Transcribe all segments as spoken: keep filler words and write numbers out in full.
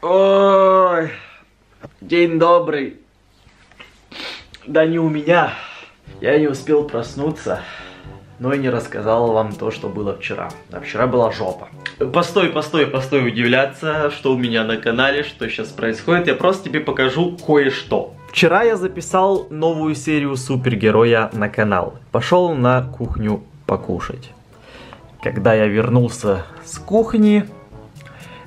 Ой, день добрый. Да не у меня. Я не успел проснуться, но и не рассказал вам то, что было вчера. А вчера была жопа. Постой, постой, постой удивляться, что у меня на канале, что сейчас происходит. Я просто тебе покажу кое-что. Вчера я записал новую серию супергероя на канал. Пошел на кухню покушать. Когда я вернулся с кухни,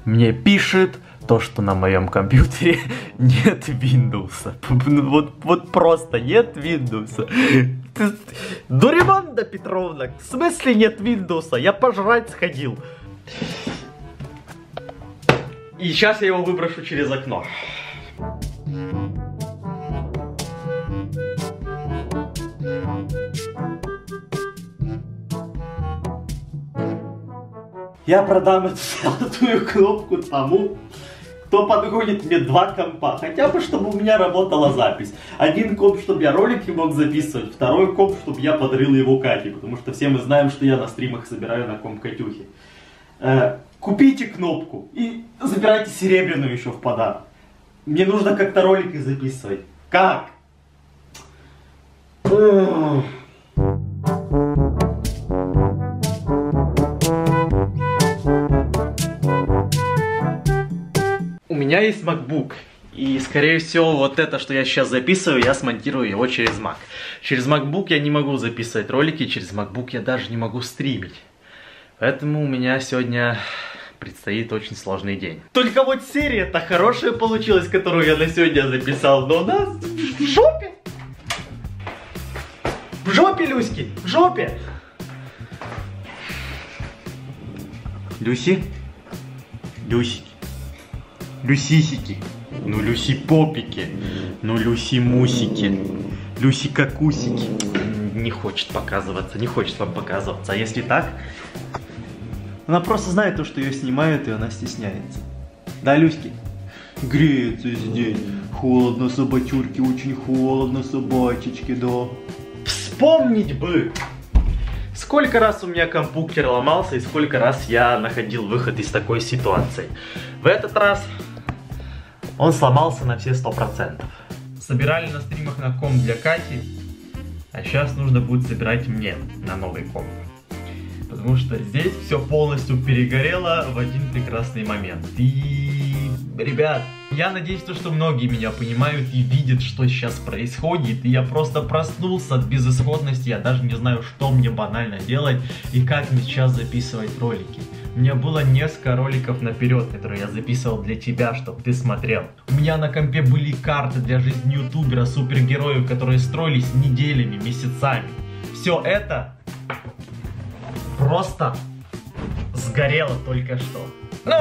мне пишет... то, что на моем компьютере нет Windows. Вот, вот просто нет Windows. Дуриманда Петровна, в смысле нет Windows? Я пожрать сходил. И сейчас я его выброшу через окно. Я продам эту золотую кнопку тому, кто подгонит мне два компа, хотя бы чтобы у меня работала запись. Один комп, чтобы я ролики мог записывать, второй комп, чтобы я подарил его Кате, потому что все мы знаем, что я на стримах собираю на комп Катюхи. Э, купите кнопку и забирайте серебряную еще в подарок. Мне нужно как-то ролики записывать. Как? Эх. У меня есть MacBook, и скорее всего вот это, что я сейчас записываю, я смонтирую его через Mac. Через MacBook я не могу записывать ролики, через MacBook я даже не могу стримить. Поэтому у меня сегодня предстоит очень сложный день. Только вот серия-то хорошая получилась, которую я на сегодня записал, но у нас в жопе. В жопе, Люськи, в жопе. Люси? Люсики. Люсисики, ну Люси Попики, ну Люси-мусики, Люси-какусики. Не хочет показываться, не хочет вам показываться. А если так, она просто знает то, что ее снимают, и она стесняется. Да, Люськи? Греется здесь, холодно собачурки, очень холодно собачечки, да. Вспомнить бы! Сколько раз у меня компьютер ломался и сколько раз я находил выход из такой ситуации. В этот раз он сломался на все сто процентов. Собирали на стримах на комп для Кати, а сейчас нужно будет собирать мне на новый комп. Потому что здесь все полностью перегорело в один прекрасный момент. И, ребят, я надеюсь, что многие меня понимают и видят, что сейчас происходит. И я просто проснулся от безысходности. Я даже не знаю, что мне банально делать и как мне сейчас записывать ролики. У меня было несколько роликов наперед, которые я записывал для тебя, чтобы ты смотрел. У меня на компе были карты для жизни ютубера, супергероев, которые строились неделями, месяцами. Все это просто сгорело только что. Ну,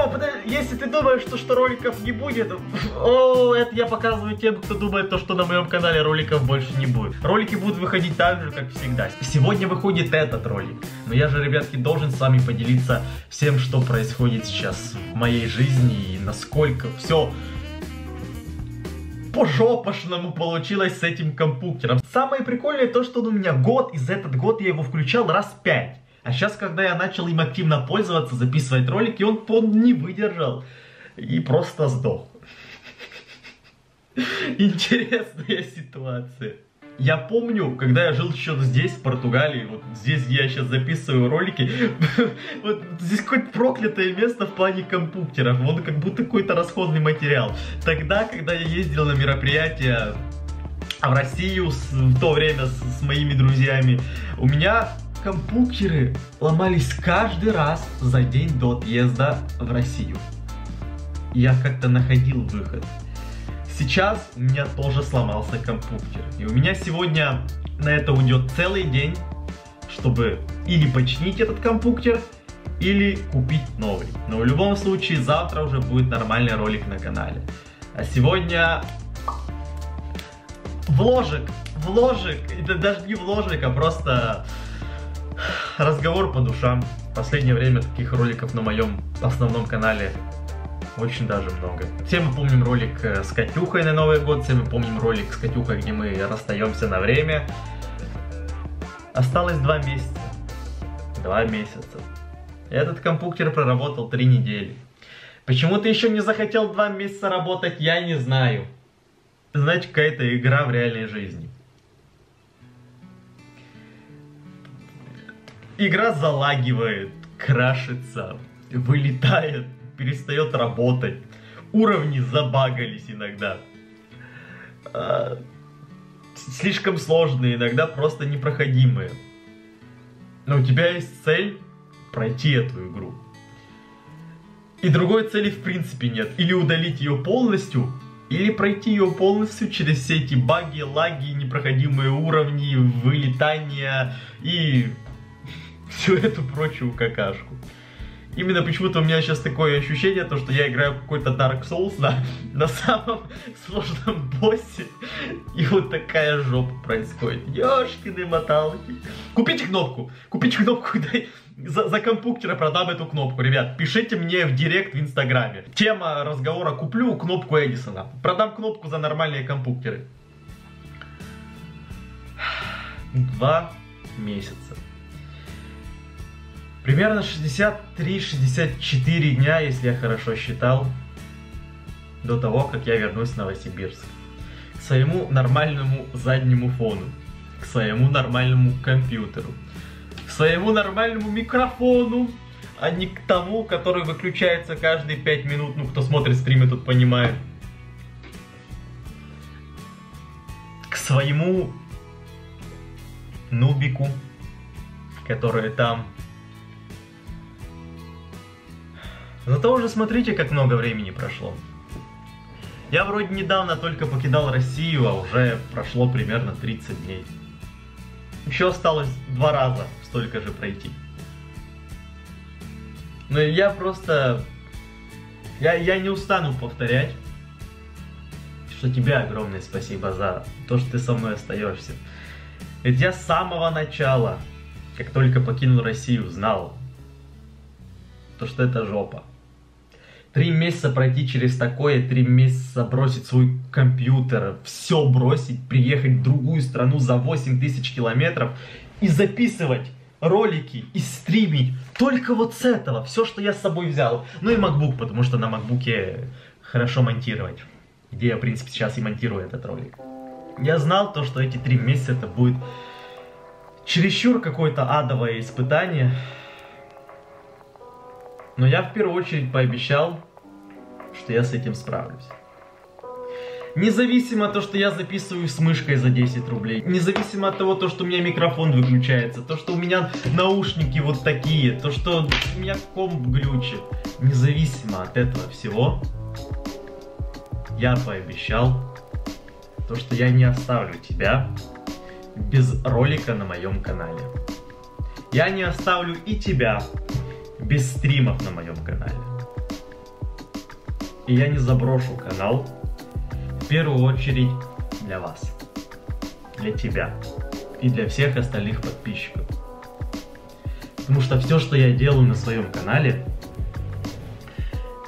если ты думаешь, что, что роликов не будет, о, это я показываю тем, кто думает, то, что на моем канале роликов больше не будет. Ролики будут выходить так же, как всегда. Сегодня выходит этот ролик, но я же, ребятки, должен с вами поделиться всем, что происходит сейчас в моей жизни и насколько все по-жопошному получилось с этим компьютером. Самое прикольное то, что он у меня год, и за этот год я его включал раз пять. А сейчас, когда я начал им активно пользоваться, записывать ролики, он, он не выдержал и просто сдох. Интересная ситуация. Я помню, когда я жил еще здесь, в Португалии, вот здесь, где я сейчас записываю ролики, вот здесь какое-то проклятое место в плане компьютеров, вот как будто какой-то расходный материал. Тогда, когда я ездил на мероприятия в Россию в то время с, с моими друзьями, у меня... компьютеры ломались каждый раз за день до отъезда в Россию. Я как-то находил выход. Сейчас у меня тоже сломался компьютер. И у меня сегодня на это уйдет целый день, чтобы или починить этот компьютер, или купить новый. Но в любом случае завтра уже будет нормальный ролик на канале. А сегодня вложик, вложик, это даже не вложик, а просто... разговор по душам. В последнее время таких роликов на моем основном канале очень даже много. Все мы помним ролик с Катюхой на Новый год, все мы помним ролик с Катюхой, где мы расстаемся на время. Осталось два месяца. Два месяца. Этот компьютер проработал три недели. Почему ты еще не захотел два месяца работать, я не знаю. Значит, какая-то игра в реальной жизни. Игра залагивает, крашится, вылетает, перестает работать. Уровни забагались иногда. Слишком сложные, иногда просто непроходимые. Но у тебя есть цель пройти эту игру. И другой цели в принципе нет. Или удалить ее полностью, или пройти ее полностью через все эти баги, лаги, непроходимые уровни, вылетания и всю эту прочую какашку. Именно почему-то у меня сейчас такое ощущение, то, что я играю в какой-то Dark Souls на, на самом сложном боссе. И вот такая жопа происходит. Ёшкины моталки. Купите кнопку. Купите кнопку. Дай, за, за компьютера продам эту кнопку. Ребят, пишите мне в директ в инстаграме. Тема разговора: куплю кнопку Эдисона. Продам кнопку за нормальные компьютеры. Два месяца. Примерно шестьдесят три шестьдесят четыре дня, если я хорошо считал, до того, как я вернусь в Новосибирск. К своему нормальному заднему фону, к своему нормальному компьютеру, к своему нормальному микрофону, а не к тому, который выключается каждые пять минут. Ну, кто смотрит стримы, тот понимает. К своему нубику, который там... Зато уже смотрите, как много времени прошло. Я вроде недавно только покидал Россию, а уже прошло примерно тридцать дней. Еще осталось два раза столько же пройти. Но я просто... Я, я не устану повторять, что тебе огромное спасибо за то, что ты со мной остаешься. Ведь я с самого начала, как только покинул Россию, знал, то, что это жопа. Три месяца пройти через такое, три месяца бросить свой компьютер, все бросить, приехать в другую страну за восемь тысяч километров и записывать ролики и стримить. Только вот с этого, все, что я с собой взял. Ну и MacBook, потому что на MacBook'е хорошо монтировать. Где я, в принципе, сейчас и монтирую этот ролик. Я знал то, что эти три месяца это будет чересчур какое-то адовое испытание. Но я в первую очередь пообещал, что я с этим справлюсь. Независимо от того, что я записываю с мышкой за десять рублей. Независимо от того, то, что у меня микрофон выключается. То, что у меня наушники вот такие. То, что у меня комп глючит. Независимо от этого всего, я пообещал, то, что я не оставлю тебя без ролика на моем канале. Я не оставлю и тебя без стримов на моем канале. И я не заброшу канал, в первую очередь для вас, для тебя и для всех остальных подписчиков. Потому что все, что я делаю на своем канале,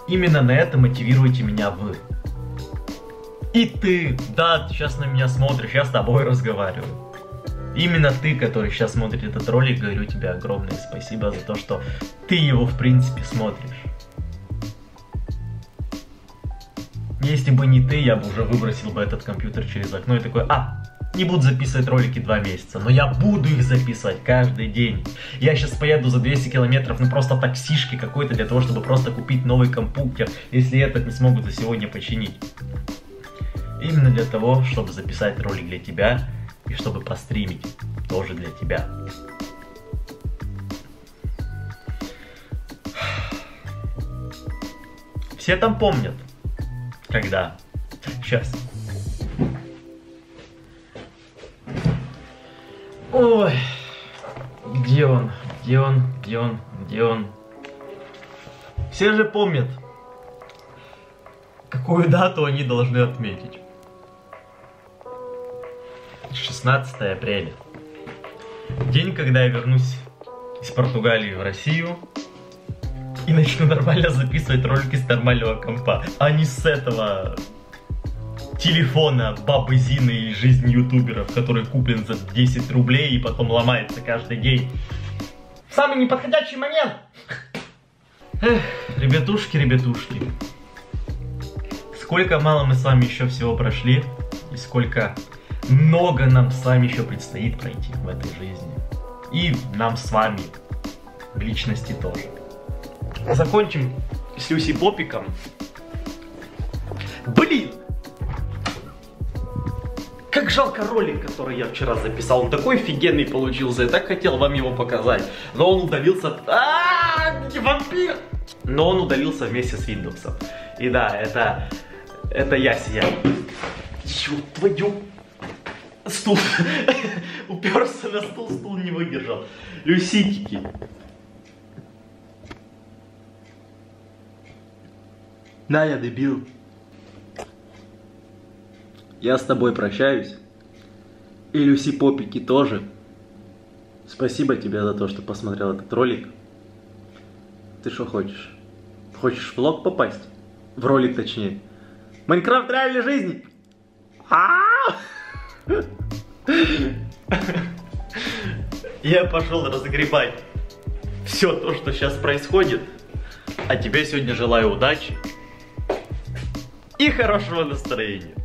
именно на это мотивируете меня вы. И ты, да, ты сейчас на меня смотришь, я с тобой разговариваю. Именно ты, который сейчас смотрит этот ролик, говорю тебе огромное спасибо за то, что ты его, в принципе, смотришь. Если бы не ты, я бы уже выбросил бы этот компьютер через окно и такой: а, не буду записывать ролики два месяца, но я буду их записывать каждый день. Я сейчас поеду за двести километров, ну просто таксишки какой-то, для того, чтобы просто купить новый компьютер, если этот не смогут за сегодня починить. Именно для того, чтобы записать ролик для тебя, и чтобы постримить тоже для тебя. Все там помнят, когда... Сейчас. Ой, где он, где он, где он, где он? Все же помнят, какую дату они должны отметить. шестнадцатое апреля. День, когда я вернусь из Португалии в Россию и начну нормально записывать ролики с нормального компа, а не с этого телефона бабы Зины и жизнь ютуберов, который куплен за десять рублей и потом ломается каждый день. Самый неподходящий момент! Эх, ребятушки, ребятушки. Сколько мало мы с вами еще всего прошли, и сколько много нам с вами еще предстоит пройти в этой жизни. И нам с вами, в личности, тоже. Закончим с Люси Попиком. Блин! Как жалко ролик, который я вчера записал. Он такой офигенный получился. Я так хотел вам его показать. Но он удалился... Ааа, вампир! Но он удалился вместе с Windows. И да, это... Это я сия. Чёрт твою... Стул. Уперся на стул, стул не выдержал. Люситики. Да, я дебил. Я с тобой прощаюсь. И Люси Попики тоже. Спасибо тебе за то, что посмотрел этот ролик. Ты что хочешь? Хочешь в влог попасть? В ролик, точнее. Майнкрафт реальной жизни! Я пошел разгребать все то, что сейчас происходит. А тебе сегодня желаю удачи и хорошего настроения.